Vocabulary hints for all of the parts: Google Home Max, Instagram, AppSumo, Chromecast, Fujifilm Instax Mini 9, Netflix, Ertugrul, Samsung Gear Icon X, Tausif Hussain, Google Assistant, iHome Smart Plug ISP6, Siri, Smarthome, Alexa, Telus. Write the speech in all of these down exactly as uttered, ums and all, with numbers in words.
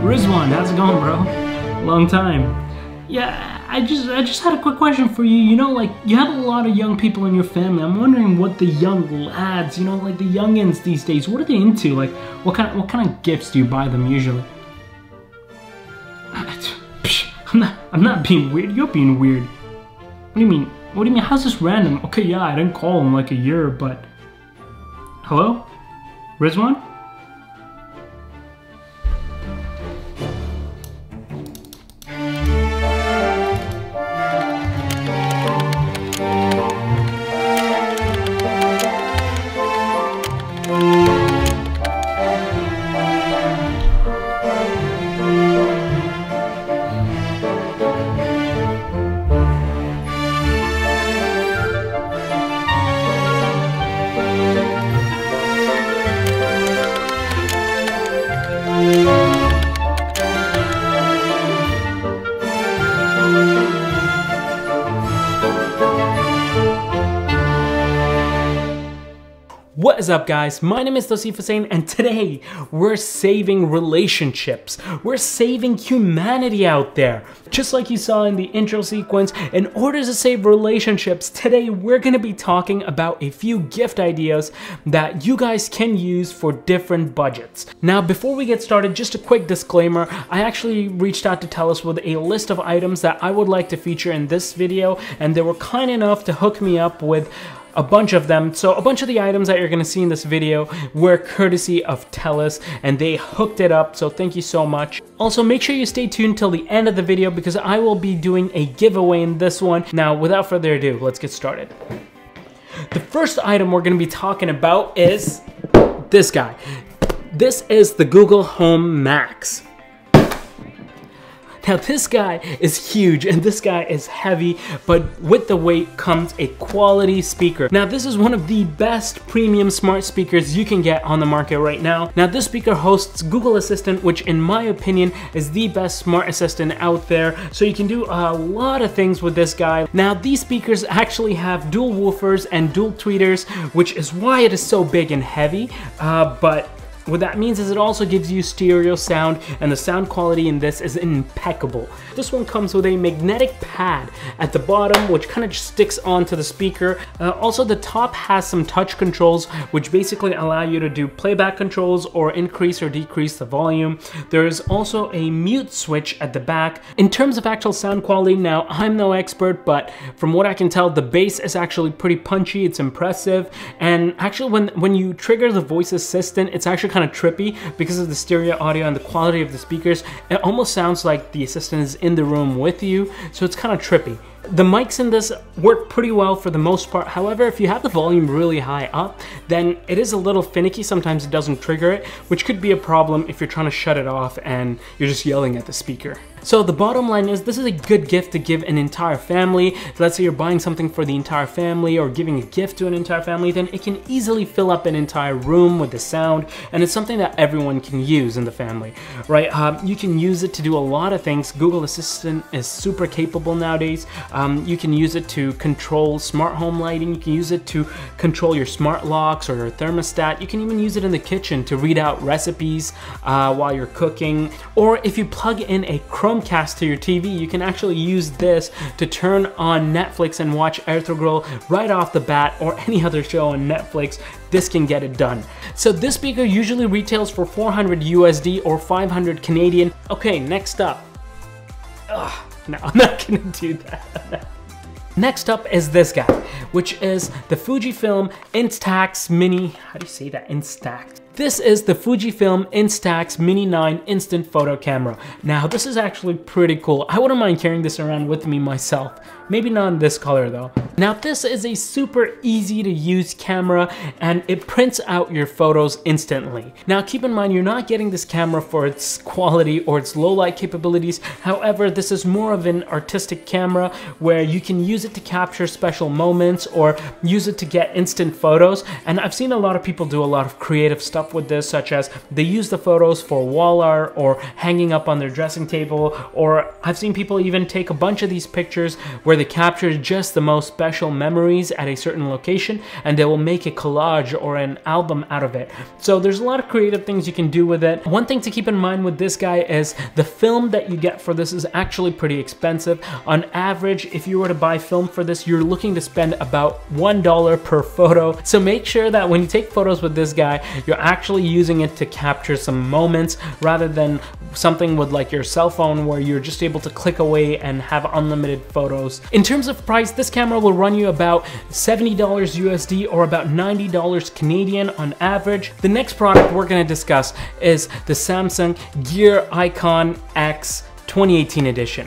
Rizwan, how's it going, bro? Long time. Yeah, I just I just had a quick question for you. You know, like, you have a lot of young people in your family. I'm wondering what the young lads, you know, like the youngins these days, what are they into? Like, what kind of, what kind of gifts do you buy them usually? I'm not, I'm not being weird. You're being weird. What do you mean? What do you mean? How's this random? Okay, yeah, I didn't call in like a year, but... Hello? Rizwan? What is up, guys? My name is Tausif Hussain, and today we're saving relationships. We're saving humanity out there. Just like you saw in the intro sequence, in order to save relationships, today we're gonna be talking about a few gift ideas that you guys can use for different budgets. Now, before we get started, just a quick disclaimer. I actually reached out to Telus with a list of items that I would like to feature in this video, and they were kind enough to hook me up with a bunch of them. So a bunch of the items that you're gonna see in this video were courtesy of Telus, and they hooked it up, so thank you so much. Also, make sure you stay tuned till the end of the video because I will be doing a giveaway in this one. Now, without further ado, let's get started. The first item we're gonna be talking about is this guy. This is the Google Home Max. Now, this guy is huge and this guy is heavy, but with the weight comes a quality speaker. Now, this is one of the best premium smart speakers you can get on the market right now. Now, this speaker hosts Google Assistant, which in my opinion is the best smart assistant out there. So you can do a lot of things with this guy. Now, these speakers actually have dual woofers and dual tweeters, which is why it is so big and heavy, uh, but what that means is it also gives you stereo sound, and the sound quality in this is impeccable. This one comes with a magnetic pad at the bottom, which kind of just sticks onto the speaker. Uh, also, the top has some touch controls, which basically allow you to do playback controls or increase or decrease the volume. There is also a mute switch at the back. In terms of actual sound quality, now I'm no expert, but from what I can tell, the bass is actually pretty punchy. It's impressive, and actually when, when you trigger the voice assistant, it's actually kind of trippy because of the stereo audio and the quality of the speakers. It almost sounds like the assistant is in the room with you, so it's kind of trippy. The mics in this work pretty well for the most part. However, if you have the volume really high up, then it is a little finicky. Sometimes it doesn't trigger it, which could be a problem if you're trying to shut it off and you're just yelling at the speaker. So the bottom line is this is a good gift to give an entire family. Let's say you're buying something for the entire family or giving a gift to an entire family, then it can easily fill up an entire room with the sound, and it's something that everyone can use in the family, right? Um, you can use it to do a lot of things. Google Assistant is super capable nowadays. Um, you can use it to control smart home lighting. You can use it to control your smart locks or your thermostat. You can even use it in the kitchen to read out recipes uh, while you're cooking. Or if you plug in a Chromecast to your T V, you can actually use this to turn on Netflix and watch Ertugrul right off the bat, or any other show on Netflix. This can get it done. So this speaker usually retails for four hundred U S D or five hundred Canadian. Okay, next up. Ugh. No, I'm not gonna do that. Next up is this guy, which is the Fujifilm Instax Mini, how do you say that, Instax? This is the Fujifilm Instax Mini nine instant photo camera. Now, this is actually pretty cool. I wouldn't mind carrying this around with me myself. Maybe not in this color though. Now, this is a super easy to use camera, and it prints out your photos instantly. Now, keep in mind, you're not getting this camera for its quality or its low light capabilities. However, this is more of an artistic camera where you can use it to capture special moments or use it to get instant photos. And I've seen a lot of people do a lot of creative stuff up with this, such as they use the photos for wall art or hanging up on their dressing table, or I've seen people even take a bunch of these pictures where they capture just the most special memories at a certain location and they will make a collage or an album out of it. So there's a lot of creative things you can do with it. One thing to keep in mind with this guy is the film that you get for this is actually pretty expensive. On average, if you were to buy film for this, you're looking to spend about one dollar per photo. So make sure that when you take photos with this guy, you're actually using it to capture some moments rather than something with like your cell phone where you're just able to click away and have unlimited photos. In terms of price, this camera will run you about seventy dollars U S D or about ninety dollars Canadian on average. The next product we're going to discuss is the Samsung Gear Icon X twenty eighteen edition.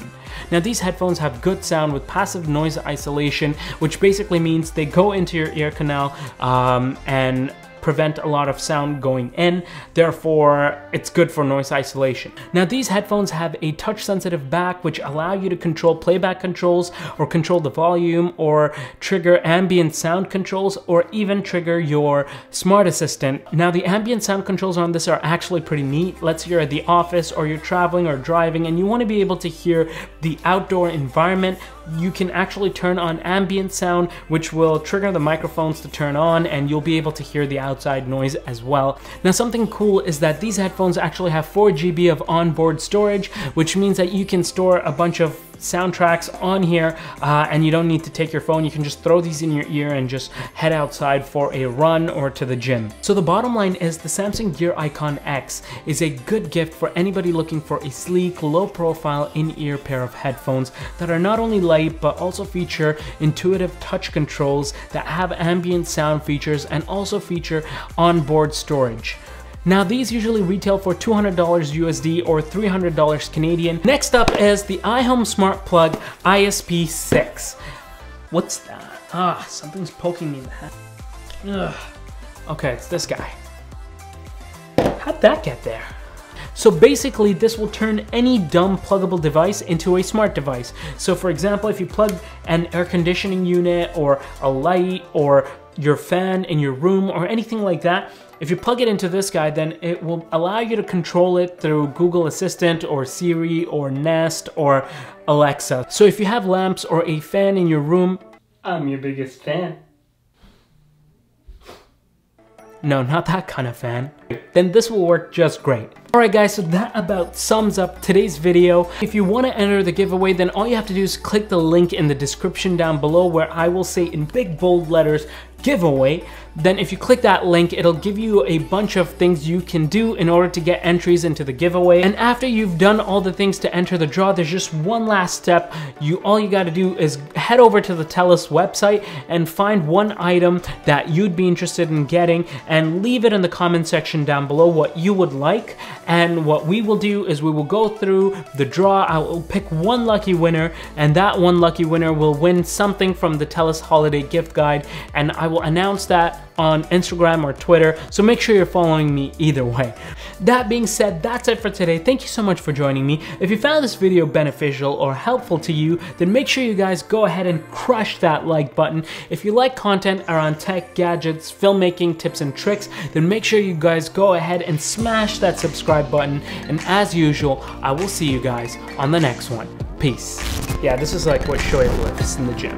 Now these headphones have good sound with passive noise isolation, which basically means they go into your ear canal um, and prevent a lot of sound going in, therefore it's good for noise isolation. Now these headphones have a touch sensitive back which allow you to control playback controls or control the volume or trigger ambient sound controls or even trigger your smart assistant. Now the ambient sound controls on this are actually pretty neat. Let's say you're at the office or you're traveling or driving and you want to be able to hear the outdoor environment, you can actually turn on ambient sound which will trigger the microphones to turn on and you'll be able to hear the outside noise as well. Now something cool is that these headphones actually have four G B of onboard storage, which means that you can store a bunch of soundtracks on here uh, and you don't need to take your phone. You can just throw these in your ear and just head outside for a run or to the gym. So the bottom line is the Samsung Gear Icon X is a good gift for anybody looking for a sleek, low profile in-ear pair of headphones that are not only light but also feature intuitive touch controls that have ambient sound features and also feature onboard storage. Now these usually retail for two hundred dollars U S D or three hundred dollars Canadian. Next up is the iHome Smart Plug I S P six. What's that? Ah, something's poking me in the head. Ugh. Okay, it's this guy. How'd that get there? So basically this will turn any dumb pluggable device into a smart device. So for example, if you plug an air conditioning unit or a light or your fan in your room or anything like that, if you plug it into this guy, then it will allow you to control it through Google Assistant or Siri or Nest or Alexa. So if you have lamps or a fan in your room, I'm your biggest fan. No, not that kind of fan. Then this will work just great. Alright guys, so that about sums up today's video. If you want to enter the giveaway, then all you have to do is click the link in the description down below where I will say in big bold letters, giveaway. Then if you click that link, it'll give you a bunch of things you can do in order to get entries into the giveaway. And after you've done all the things to enter the draw, there's just one last step. You all you got to do is head over to the Telus website and find one item that you'd be interested in getting and leave it in the comment section down below what you would like. And what we will do is we will go through the draw. I will pick one lucky winner and that one lucky winner will win something from the Telus holiday gift guide, and I will announce that on Instagram or Twitter, so make sure you're following me either way. That being said, that's it for today. Thank you so much for joining me. If you found this video beneficial or helpful to you, then make sure you guys go ahead and crush that like button. If you like content around tech, gadgets, filmmaking, tips and tricks, then make sure you guys go ahead and smash that subscribe button. And as usual, I will see you guys on the next one. Peace. Yeah, this is like what Shoya lifts in the gym.